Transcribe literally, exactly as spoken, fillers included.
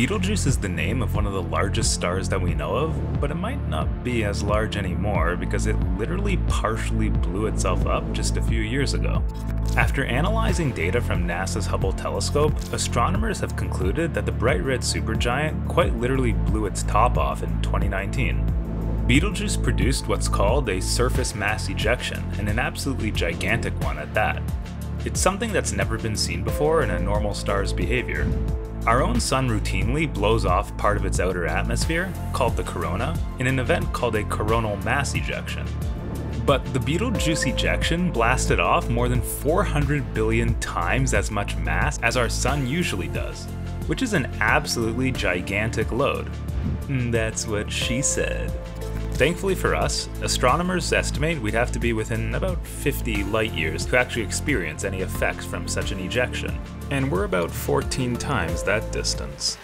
Betelgeuse is the name of one of the largest stars that we know of, but it might not be as large anymore because it literally partially blew itself up just a few years ago. After analyzing data from NASA's Hubble telescope, astronomers have concluded that the bright red supergiant quite literally blew its top off in twenty nineteen. Betelgeuse produced what's called a surface mass ejection, and an absolutely gigantic one at that. It's something that's never been seen before in a normal star's behavior. Our own sun routinely blows off part of its outer atmosphere, called the corona, in an event called a coronal mass ejection. But the Betelgeuse ejection blasted off more than four hundred billion times as much mass as our sun usually does, which is an absolutely gigantic load. That's what she said. Thankfully for us, astronomers estimate we'd have to be within about fifty light years to actually experience any effects from such an ejection, and we're about fourteen times that distance.